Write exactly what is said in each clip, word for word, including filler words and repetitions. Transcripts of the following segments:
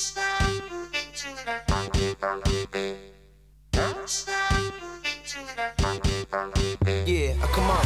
stop moving to the funky, funky beat. Don't stop moving to the funky, funky beat. Yeah, come on.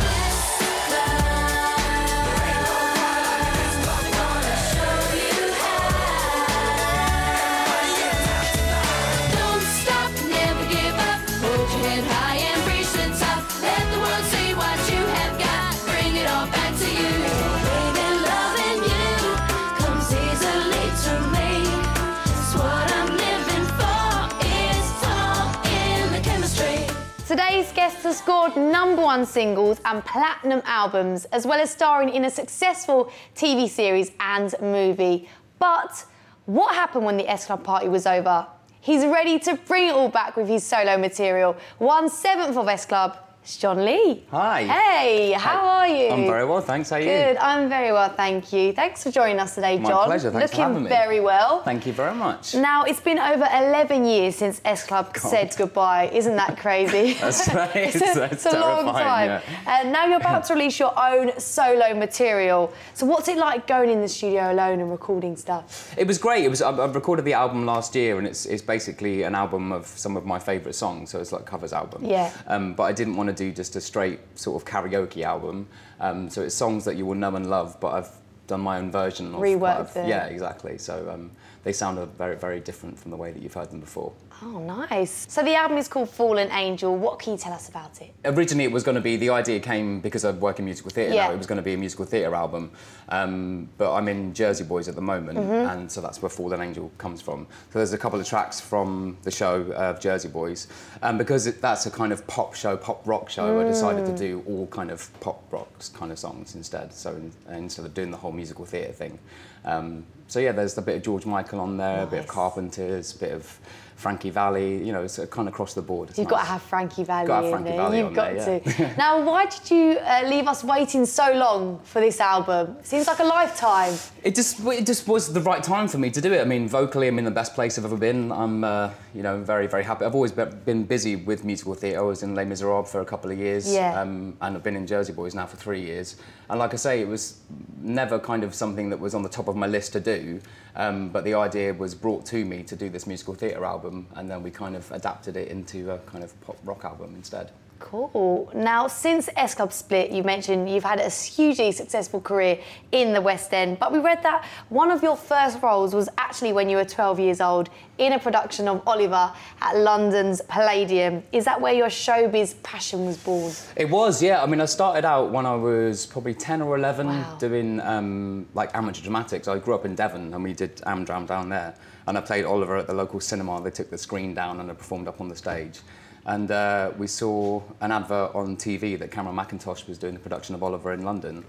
Today's guests have scored number one singles and platinum albums, as well as starring in a successful T V series and movie. But what happened when the S Club party was over? He's ready to bring it all back with his solo material. One-seventh of S Club, it's John Lee. Hi. Hey, how Hi. Are you? I'm very well, thanks. How are you? Good, I'm very well, thank you. Thanks for joining us today, My John. My pleasure, thanks Looking for having me. Very well. Thank you very much. Now, it's been over eleven years since S Club God. said goodbye. Isn't that crazy? That's right. It's, it's, a, it's a long time. Yeah. Uh, now you're about to release your own solo material. So what's it like going in the studio alone and recording stuff? It was great. It was. I, I recorded the album last year, and it's, it's basically an album of some of my favourite songs, so it's like covers album. Yeah. Um, but I didn't want to do just a straight sort of karaoke album, um, so it's songs that you will know and love, but I've done my own version. Reworked them. Yeah, exactly. So um, they sound very, very different from the way that you've heard them before. Oh, nice. So the album is called Fallen Angel. What can you tell us about it? Originally, it was going to be, the idea came because I work in musical theatre yeah. now, it was going to be a musical theatre album, um, but I'm in Jersey Boys at the moment, mm-hmm. and so that's where Fallen Angel comes from. So there's a couple of tracks from the show of Jersey Boys, and because it, that's a kind of pop show, pop rock show, mm. I decided to do all kind of pop rock kind of songs instead, so in, instead of doing the whole musical theatre thing. Um, so yeah, there's a bit of George Michael on there, nice. a bit of Carpenters, a bit of Frankie Valli, you know, it's kind of across the board. You've nice. got to have Frankie Valli got to have Frankie in there. Valli You've got there, yeah. to. Now, why did you uh, leave us waiting so long for this album? Seems like a lifetime. It just, it just was the right time for me to do it. I mean, vocally, I'm in the best place I've ever been. I'm, uh, you know, very, very happy. I've always been busy with musical theatre. I was in Les Misérables for a couple of years, yeah. um, and I've been in Jersey Boys now for three years. And like I say, it was never kind of something that was on the top of my list to do, um, but the idea was brought to me to do this musical theatre album. And then we kind of adapted it into a kind of pop rock album instead. Cool. Now, since S Club split, you mentioned you've had a hugely successful career in the West End, but we read that one of your first roles was actually when you were twelve years old in a production of Oliver at London's Palladium. Is that where your showbiz passion was born? It was, yeah. I mean, I started out when I was probably ten or eleven wow. doing um, like amateur dramatics. I grew up in Devon and we did Amdram down there. And I played Oliver at the local cinema. They took the screen down and I performed up on the stage. And uh, we saw an advert on T V that Cameron Mackintosh was doing the production of Oliver in London.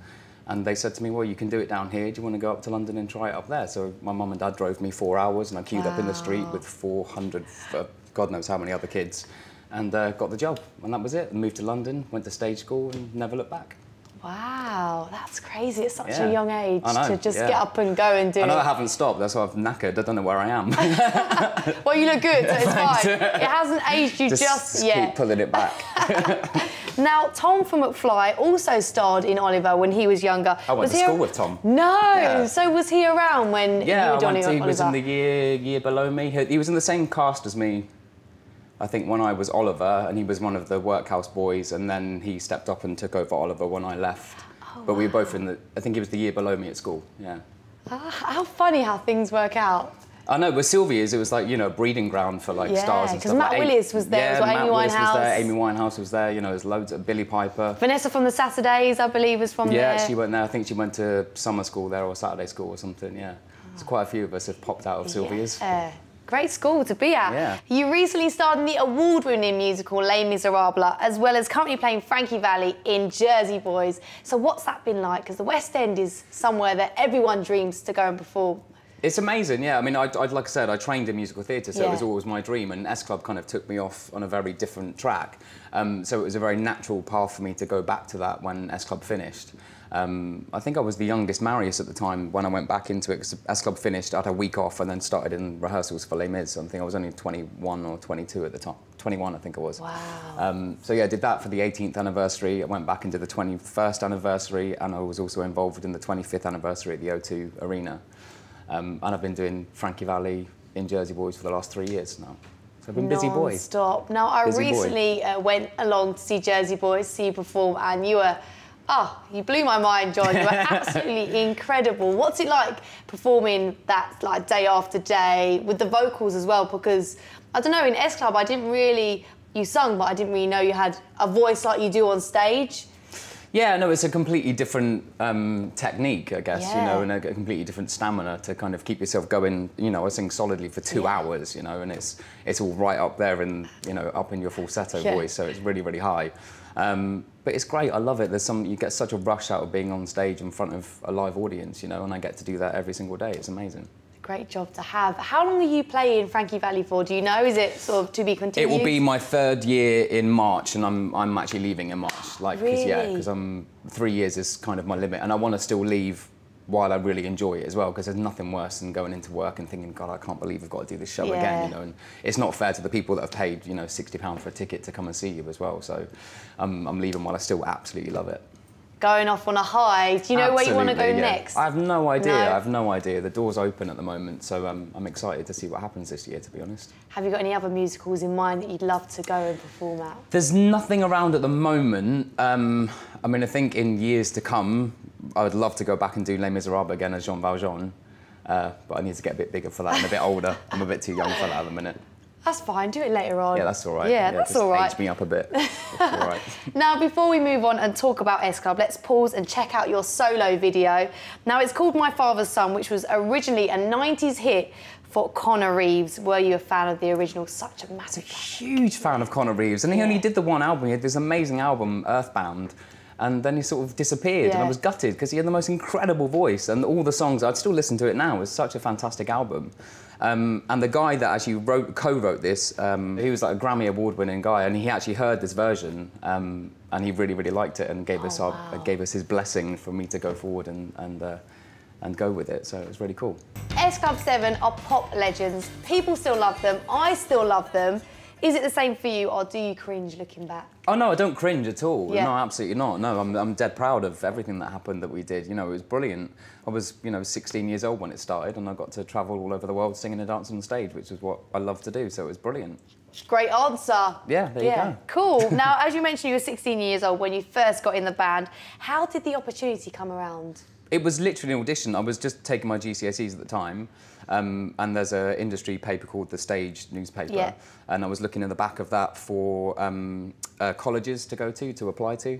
And they said to me, well, you can do it down here. Do you want to go up to London and try it up there? So my mum and dad drove me four hours and I queued wow. up in the street with four hundred, uh, God knows how many other kids, and uh, got the job. And that was it. I moved to London, went to stage school and never looked back. Wow, that's crazy. It's such yeah. a young age know, to just yeah. get up and go and do it. I know it. I haven't stopped, that's why I've knackered. I don't know where I am. Well, you look good, so it's fine. It hasn't aged you just, just yet. Just keep pulling it back. Now, Tom from McFly also starred in Oliver when he was younger. I went was to school with Tom. No! Yeah. So was he around when yeah, you were doing Oliver? Yeah, he was in the year, year below me. He was in the same cast as me. I think when I was Oliver, and he was one of the workhouse boys, and then he stepped up and took over Oliver when I left. Oh, but wow. we were both in the... I think he was the year below me at school, yeah. Ah, how funny how things work out. I know, with Sylvia's, it was like, you know, a breeding ground for, like, yeah, stars and stuff. Yeah, because Matt like, Willis was there, yeah, was Amy Winehouse. Willis was there, Amy Winehouse was there, you know, there's loads of... Billy Piper. Vanessa from the Saturdays, I believe, was from yeah, there. Yeah, she went there. I think she went to summer school there or Saturday school or something, yeah. Oh. So quite a few of us have popped out of yeah. Sylvia's. Uh, Great school to be at. Yeah. You recently starred in the award-winning musical Les Misérables, as well as currently playing Frankie Valli in Jersey Boys. So what's that been like? Because the West End is somewhere that everyone dreams to go and perform. It's amazing, yeah. I mean, I, I, like I said, I trained in musical theatre, so yeah. it was always my dream, and S Club kind of took me off on a very different track. Um, so it was a very natural path for me to go back to that when S Club finished. Um, I think I was the youngest Marius at the time when I went back into it, because S Club finished, I had a week off and then started in rehearsals for Les Mis. I think I was only twenty-one or twenty-two at the time. twenty-one, I think I was. Wow. Um, so yeah, I did that for the eighteenth anniversary. I went back into the twenty-first anniversary, and I was also involved in the twenty-fifth anniversary at the O two Arena. Um, and I've been doing Frankie Valli in Jersey Boys for the last three years now. So I've been busy boy. Stop. Now, I busy recently uh, went along to see Jersey Boys, see you perform, and you were... Oh, you blew my mind, John. You were absolutely incredible. What's it like performing that like day after day with the vocals as well? Because, I don't know, in S Club, I didn't really... You sung, but I didn't really know you had a voice like you do on stage. Yeah, no, it's a completely different um, technique, I guess, yeah. you know, and a completely different stamina to kind of keep yourself going. You know, I sing solidly for two yeah. hours, you know, and it's it's all right up there and, you know, up in your falsetto yeah. voice, so it's really, really high. Um, but it's great, I love it. There's some, you get such a rush out of being on stage in front of a live audience, you know, and I get to do that every single day. It's amazing. Great job to have. How long are you playing Frankie Valli for? Do you know? Is it sort of to be continued? It will be my third year in March, and I'm I'm actually leaving in March. Like, really? Cause, yeah, because I'm three years is kind of my limit, and I want to still leave while I really enjoy it as well. Because there's nothing worse than going into work and thinking, God, I can't believe I've got to do this show yeah. again. You know, and it's not fair to the people that have paid, you know, sixty pounds for a ticket to come and see you as well. So, um, I'm leaving while I still absolutely love it. Going off on a high. Do you know Absolutely, where you want to go yeah. next? I have no idea. No. I have no idea. The door's open at the moment, so um, I'm excited to see what happens this year, to be honest. Have you got any other musicals in mind that you'd love to go and perform at? There's nothing around at the moment. Um, I mean, I think in years to come, I would love to go back and do Les Misérables again as Jean Valjean, uh, but I need to get a bit bigger for that and a bit older. I'm a bit too young for that at the minute. That's fine, do it later on. Yeah, that's all right. Yeah, yeah that's just all right. Age me up a bit. That's all right. Now, before we move on and talk about S Club, let's pause and check out your solo video. Now, it's called My Father's Son, which was originally a nineties hit for Connor Reeves. Were you a fan of the original? Such a massive fan. Huge fan of Connor Reeves. And he yeah. only did the one album. He had this amazing album, Earthbound. And then he sort of disappeared, yeah. and I was gutted, because he had the most incredible voice, and all the songs, I'd still listen to it now, it was such a fantastic album. Um, and the guy that actually wrote, co-wrote this, um, he was like a Grammy award-winning guy, and he actually heard this version, um, and he really, really liked it, and gave, oh, us, our, wow. gave us his blessing for me to go forward and, and, uh, and go with it, so it was really cool. S Club seven are pop legends. People still love them, I still love them. Is it the same for you, or do you cringe looking back? Oh, no, I don't cringe at all. Yeah. No, absolutely not. No, I'm, I'm dead proud of everything that happened that we did. You know, it was brilliant. I was, you know, sixteen years old when it started, and I got to travel all over the world singing and dancing on stage, which is what I love to do, so it was brilliant. Great answer. Yeah, there yeah. you go. Cool. Now, as you mentioned, you were sixteen years old when you first got in the band. How did the opportunity come around? It was literally an audition. I was just taking my G C S Es at the time, um, and there's an industry paper called The Stage newspaper, yeah. and I was looking in the back of that for um, uh, colleges to go to, to apply to,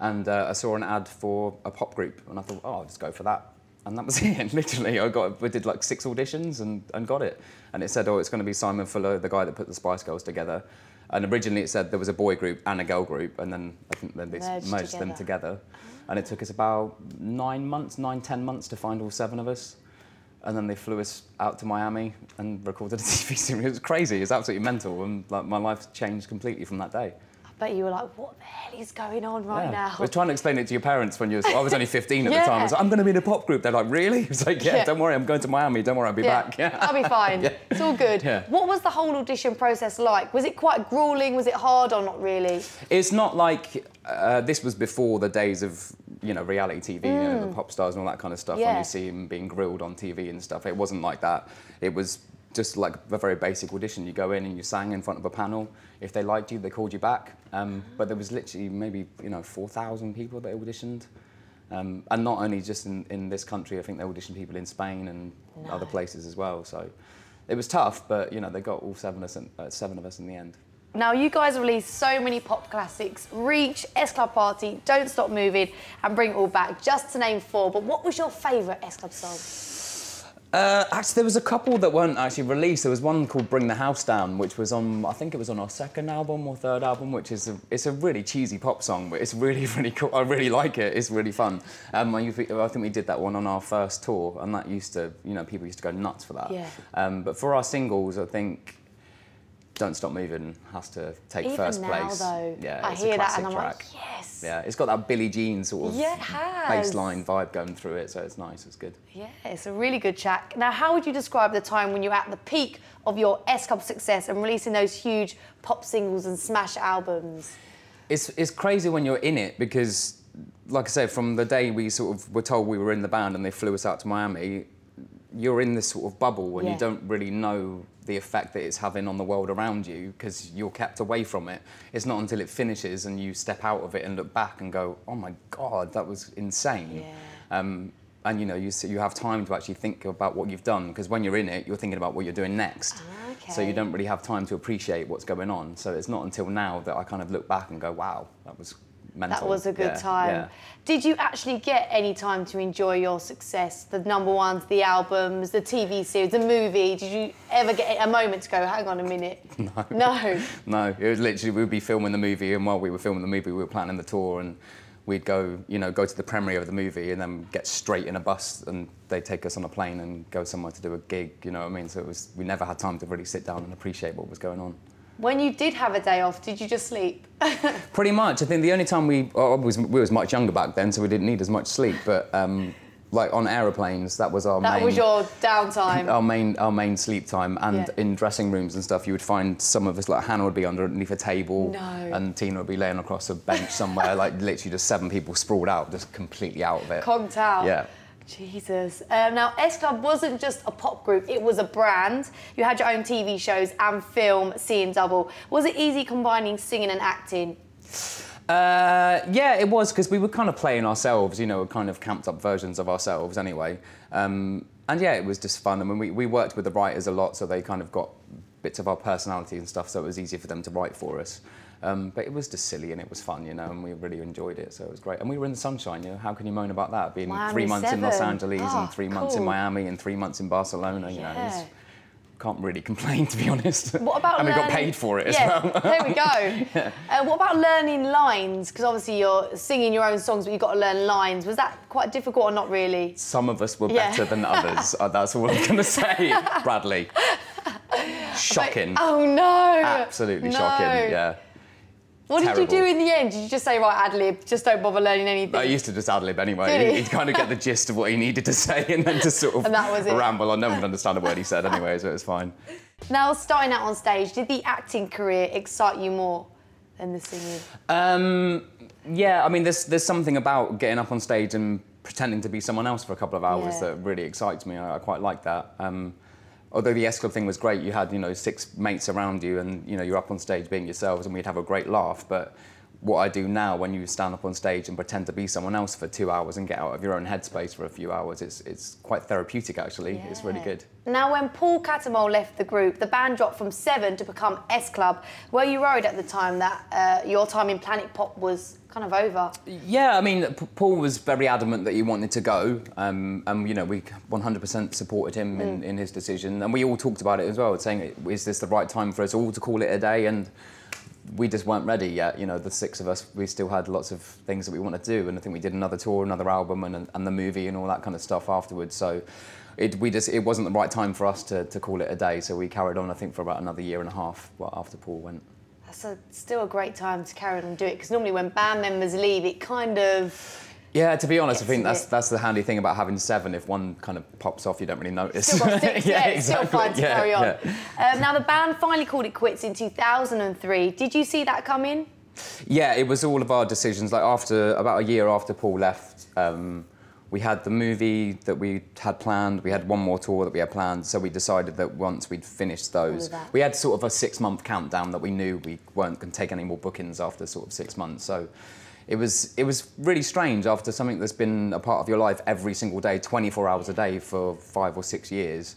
and uh, I saw an ad for a pop group, and I thought, oh, I'll just go for that. And that was it, literally. I got, we did like six auditions and, and got it. And it said, oh, it's going to be Simon Fuller, the guy that put the Spice Girls together. And originally it said there was a boy group and a girl group, and then I think then they merged, merged together. them together. And it took us about nine months, nine, ten months to find all seven of us. And then they flew us out to Miami and recorded a T V series. It was crazy, it was absolutely mental, and like, my life changed completely from that day. I bet you were like, what the hell is going on right yeah. now? I was trying to explain it to your parents when you were, I was only fifteen at yeah. the time. I was like, I'm going to be in a pop group. They're like, really? It was like, yeah, yeah, don't worry, I'm going to Miami, don't worry, I'll be yeah. back. Yeah. I'll be fine, yeah. it's all good. Yeah. What was the whole audition process like? Was it quite gruelling, was it hard, or not really? It's not like, uh, this was before the days of, you know, reality T V, mm. you know, the pop stars and all that kind of stuff, yeah. when you see them being grilled on T V and stuff. It wasn't like that. It was just like a very basic audition. You go in and you sang in front of a panel. If they liked you, they called you back. Um, but there was literally maybe, you know, four thousand people that auditioned. Um, and not only just in, in this country, I think they auditioned people in Spain and no. other places as well. So it was tough, but, you know, they got all seven of us in, uh, seven of us in the end. Now, you guys released so many pop classics, Reach, S Club Party, Don't Stop Moving, and Bring It All Back, just to name four. But what was your favourite S Club song? Uh, actually, there was a couple that weren't actually released. There was one called Bring the House Down, which was on, I think it was on our second album or third album, which is a, it's a really cheesy pop song, but it's really, really cool. I really like it. It's really fun. Um, I think we did that one on our first tour, and that used to, you know, people used to go nuts for that. Yeah. Um, but for our singles, I think Don't Stop Moving has to take Even first now, place. Though, yeah, I it's hear a classic that and I'm track. Like, yes. Yeah, it's got that Billie Jean sort of yeah, bass line vibe going through it, so it's nice, it's good. Yeah, it's a really good track. Now, how would you describe the time when you were at the peak of your S Club success and releasing those huge pop singles and smash albums? It's, it's crazy when you're in it because, like I said, from the day we sort of were told we were in the band and they flew us out to Miami, you're in this sort of bubble and yeah. you don't really know the effect that it's having on the world around you because you're kept away from it. It's not until it finishes and you step out of it and look back and go, oh my God, that was insane. Yeah. Um, and you know, you, you have time to actually think about what you've done because when you're in it, you're thinking about what you're doing next. Oh, okay. So you don't really have time to appreciate what's going on. So it's not until now that I kind of look back and go, wow, that was mental. That was a good yeah, time. Yeah. Did you actually get any time to enjoy your success? The number ones, the albums, the T V series, the movie? Did you ever get a moment to go, hang on a minute? No. No? No, it was literally, we'd be filming the movie and while we were filming the movie, we were planning the tour and we'd go, you know, go to the premiere of the movie and then get straight in a bus and they'd take us on a plane and go somewhere to do a gig, you know what I mean? So it was, we never had time to really sit down and appreciate what was going on. When you did have a day off, did you just sleep? Pretty much. I think the only time we... Oh, we was much younger back then, so we didn't need as much sleep, but, um, like, on aeroplanes, that was our that main... That was your downtime. Our main, our main sleep time. And yeah. in dressing rooms and stuff, you would find some of us, like, Hannah would be underneath a table. No. And Tina would be laying across a bench somewhere, like, literally just seven people sprawled out, just completely out of it. Conked out. Yeah. Jesus. Um, now, S Club wasn't just a pop group, it was a brand. You had your own T V shows and film, seeing double. Was it easy combining singing and acting? Uh, yeah, it was, because we were kind of playing ourselves, you know, kind of camped up versions of ourselves anyway. Um, and yeah, it was just fun. I mean, we, we worked with the writers a lot, so they kind of got bits of our personality and stuff, so it was easier for them to write for us. Um, but it was just silly and it was fun, you know, and we really enjoyed it, so it was great. And we were in the sunshine, you know, how can you moan about that? Being Miami three months seven. in Los Angeles oh, and three cool. months in Miami and three months in Barcelona, you yeah. know, it's, can't really complain, to be honest. What about and learning... we got paid for it yeah, as well. There we go. yeah. uh, what about learning lines? Because obviously you're singing your own songs, but you've got to learn lines. Was that quite difficult or not really? Some of us were yeah. better than others, uh, that's all I'm going to say, Bradley. Shocking. But, oh, no. Absolutely no. shocking, yeah. What Terrible. did you do in the end? Did you just say, right, ad-lib, just don't bother learning anything? I used to just ad-lib anyway. He'd kind of get the gist of what he needed to say and then just sort of and that was it. ramble on. No one would understand a word he said anyway, so it was fine. Now, starting out on stage, did the acting career excite you more than the singing? Um, yeah, I mean, there's, there's something about getting up on stage and pretending to be someone else for a couple of hours yeah. that really excites me. I, I quite like that. Um, Although the S Club thing was great, you had, you know, six mates around you and, you know, you're up on stage being yourselves and we'd have a great laugh, but what I do now when you stand up on stage and pretend to be someone else for two hours and get out of your own headspace for a few hours, it's, it's quite therapeutic, actually. Yeah. It's really good. Now, when Paul Cattermole left the group, the band dropped from Seven to become S Club. Were you worried at the time that uh, your time in Planet Pop was kind of over? Yeah, I mean, P Paul was very adamant that he wanted to go. Um, and, you know, we one hundred percent supported him mm. in, in his decision. And we all talked about it as well, saying, is this the right time for us all to call it a day? And we just weren't ready yet, you know, the six of us, we still had lots of things that we wanted to do, and I think we did another tour, another album, and, and the movie and all that kind of stuff afterwards, so it, we just, it wasn't the right time for us to, to call it a day, so we carried on, I think, for about another year and a half after Paul went. That's a, still a great time to carry on and do it, because normally when band members leave, it kind of... Yeah, to be honest, I think that's that's the handy thing about having seven. If one kind of pops off, you don't really notice. Still got six, yeah, yeah, exactly. Still fine to yeah, carry on. Yeah. Um, now, the band finally called it quits in two thousand three. Did you see that come in? Yeah, it was all of our decisions. Like, after about a year after Paul left, um, we had the movie that we had planned. We had one more tour that we had planned. So we decided that once we'd finished those, we had sort of a six-month countdown that we knew we weren't going to take any more bookings after sort of six months. So. It was, it was really strange after something that's been a part of your life every single day, twenty-four hours a day for five or six years,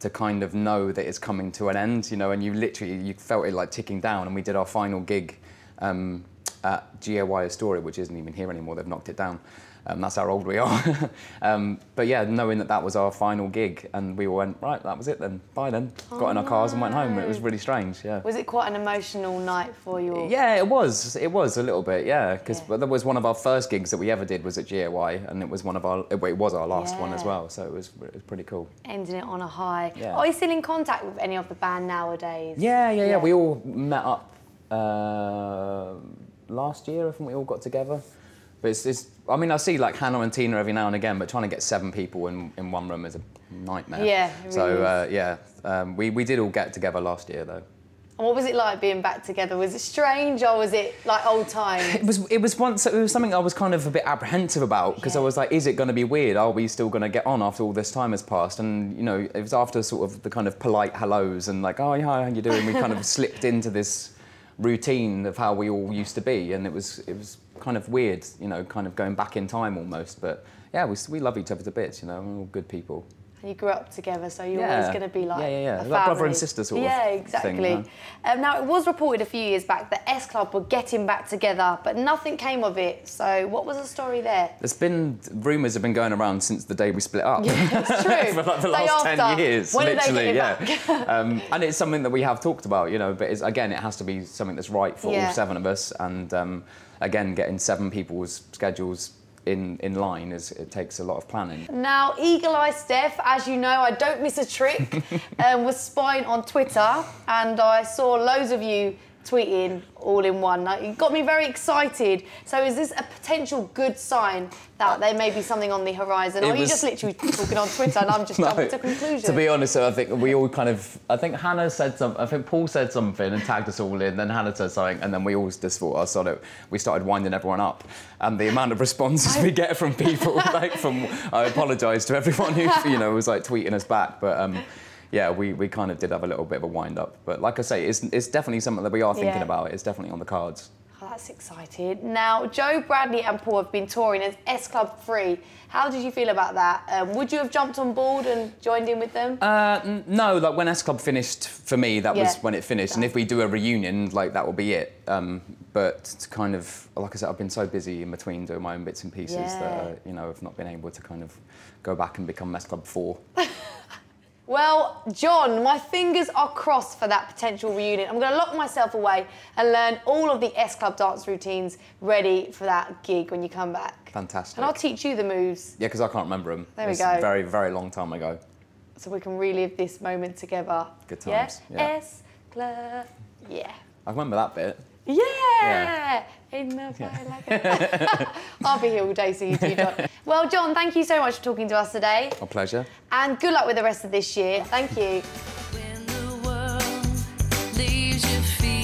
to kind of know that it's coming to an end, you know, and you literally, you felt it like ticking down, and we did our final gig um, at G A Y Astoria, which isn't even here anymore, they've knocked it down. Um, that's how old we are. um, but yeah, knowing that that was our final gig, and we all went, right, that was it then, bye then. Oh, Got in our cars no. and went home. It was really strange, yeah. Was it quite an emotional night for you all? Yeah, it was. It was a little bit, yeah. Because yeah. that was one of our first gigs that we ever did was at G A Y, and it was one of our, it was our last yeah. one as well, so it was, it was pretty cool. Ending it on a high. Yeah. Are you still in contact with any of the band nowadays? Yeah, yeah, yeah. yeah. We all met up uh, last year, I think we all got together. But it's, it's, I mean, I see like Hannah and Tina every now and again, but trying to get seven people in, in one room is a nightmare. Yeah, it really so, uh, yeah, um, we, we did all get together last year, though. And what was it like being back together? Was it strange or was it like old times? It was. It was once. It was something I was kind of a bit apprehensive about because yeah. I was like, is it going to be weird? Are we still going to get on after all this time has passed? And you know, it was after sort of the kind of polite hellos and like, oh yeah, how you doing? We kind of slipped into this routine of how we all used to be, and it was it was kind of weird, you know, kind of going back in time almost. But yeah, we we love each other to bits, you know, we're all good people. You grew up together, so you're yeah. always going to be like yeah, yeah, yeah. a family. Like brother and sister sort yeah, of exactly. thing. Yeah, you know? Exactly. Um, now, it was reported a few years back that S Club were getting back together, but nothing came of it. So what was the story there? There's been... Rumours have been going around since the day we split up. Yeah, it's true. For like the last after, ten years, when literally. They yeah. back? um, and it's something that we have talked about, you know, but it's, again, it has to be something that's right for yeah. all seven of us. And, um, again, getting seven people's schedules in in line is it takes a lot of planning. Now, Eagle Eye Steph, as you know, I don't miss a trick, um, was spying on Twitter, and I saw loads of you tweeting all in one. Now, it got me very excited. So is this a potential good sign that there may be something on the horizon? It or was... are you just literally talking on Twitter and I'm just no, jumping to conclusions? To be honest, I think we all kind of... I think Hannah said something, I think Paul said something and tagged us all in, then Hannah said something, and then we all just thought, I saw it. We started winding everyone up. And the amount of responses I... we get from people, like from... I apologise to everyone who, you know, was, like, tweeting us back, but... Um, yeah, we, we kind of did have a little bit of a wind-up. But like I say, it's, it's definitely something that we are thinking yeah. about. It's definitely on the cards. Oh, that's exciting. Now, Joe, Bradley and Paul have been touring as S Club three. How did you feel about that? Um, would you have jumped on board and joined in with them? Uh, no, like, when S Club finished, for me, that yeah. was when it finished. And if we do a reunion, like, that will be it. Um, but to kind of, like I said, I've been so busy in between doing my own bits and pieces yeah. that, uh, you know, I've not been able to kind of go back and become S Club four. Well, John, my fingers are crossed for that potential reunion. I'm going to lock myself away and learn all of the S Club dance routines ready for that gig when you come back. Fantastic. And I'll teach you the moves. Yeah, because I can't remember them. There we go. It's a very, very long time ago. So we can relive this moment together. Good times. Yeah. Yeah. S Club. Yeah. I remember that bit. Yeah! yeah. In the yeah. like I'll be here all day, so you do, John. Well, John, thank you so much for talking to us today. A pleasure. And good luck with the rest of this year. Thank you. When the world leaves your feet.